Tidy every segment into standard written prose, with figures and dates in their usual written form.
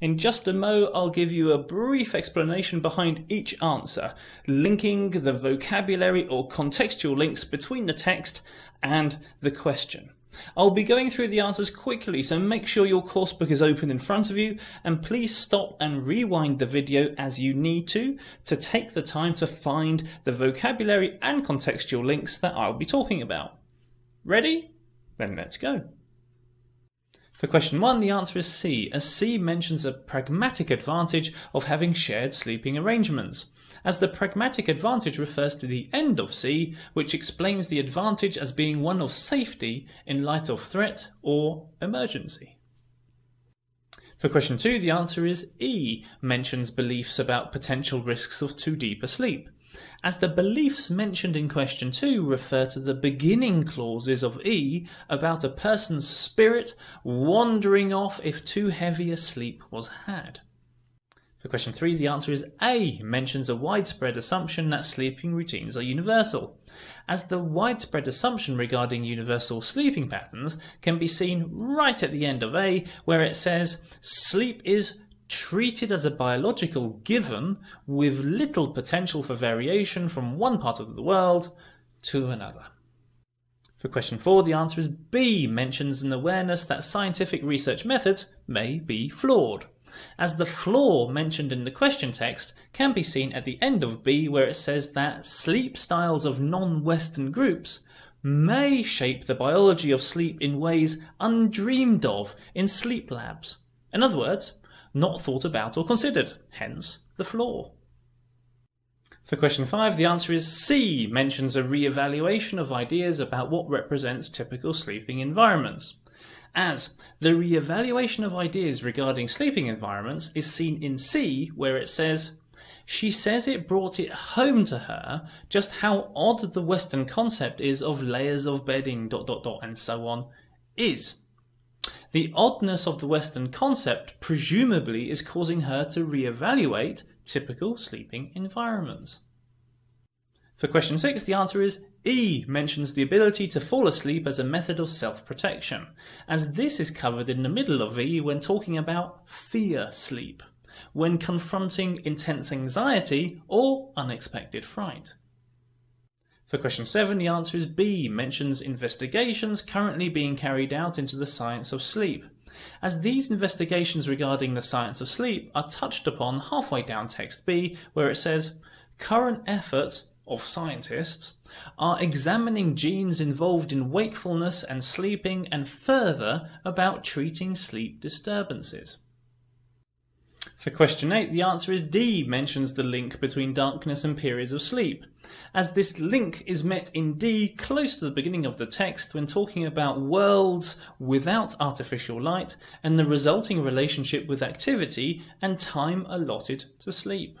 In just a mo, I'll give you a brief explanation behind each answer, linking the vocabulary or contextual links between the text and the question. I'll be going through the answers quickly, so make sure your coursebook is open in front of you, and please stop and rewind the video as you need to take the time to find the vocabulary and contextual links that I'll be talking about. Ready? Then let's go. For question 1, the answer is C, as C mentions a pragmatic advantage of having shared sleeping arrangements, as the pragmatic advantage refers to the end of C, which explains the advantage as being one of safety in light of threat or emergency. For question 2, the answer is E, mentions beliefs about potential risks of too deep a sleep, as the beliefs mentioned in question 2 refer to the beginning clauses of E about a person's spirit wandering off if too heavy a sleep was had. For question 3, the answer is A, mentions a widespread assumption that sleeping routines are universal, as the widespread assumption regarding universal sleeping patterns can be seen right at the end of A, where it says sleep is treated as a biological given with little potential for variation from one part of the world to another. For question 4, the answer is B, mentions an awareness that scientific research methods may be flawed, as the flaw mentioned in the question text can be seen at the end of B, where it says that sleep styles of non-Western groups may shape the biology of sleep in ways undreamed of in sleep labs. In other words, not thought about or considered, hence the flaw. For question 5, the answer is C, mentions a re-evaluation of ideas about what represents typical sleeping environments, as the re-evaluation of ideas regarding sleeping environments is seen in C, where it says, she says it brought it home to her just how odd the Western concept is of layers of bedding, and so on, is. The oddness of the Western concept presumably is causing her to re-evaluate typical sleeping environments. For question 6, the answer is E, mentions the ability to fall asleep as a method of self-protection, as this is covered in the middle of E when talking about fear sleep, when confronting intense anxiety or unexpected fright. For question 7, the answer is B, mentions investigations currently being carried out into the science of sleep, as these investigations regarding the science of sleep are touched upon halfway down text B, where it says, current efforts of scientists are examining genes involved in wakefulness and sleeping and further about treating sleep disturbances. For question 8, the answer is D, mentions the link between darkness and periods of sleep, as this link is met in D close to the beginning of the text when talking about worlds without artificial light and the resulting relationship with activity and time allotted to sleep.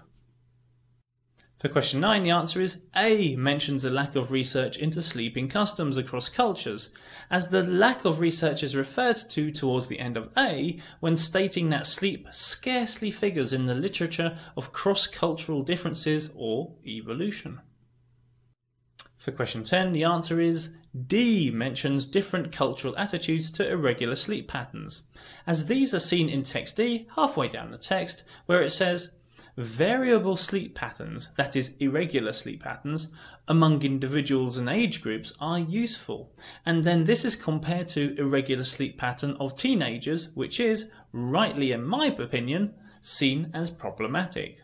For question 9, the answer is A, mentions a lack of research into sleeping customs across cultures, as the lack of research is referred to towards the end of A when stating that sleep scarcely figures in the literature of cross-cultural differences or evolution. For question 10, the answer is D, mentions different cultural attitudes to irregular sleep patterns, as these are seen in text D halfway down the text, where it says, variable sleep patterns, that is irregular sleep patterns, among individuals and age groups are useful, and then this is compared to irregular sleep pattern of teenagers, which is, rightly in my opinion, seen as problematic.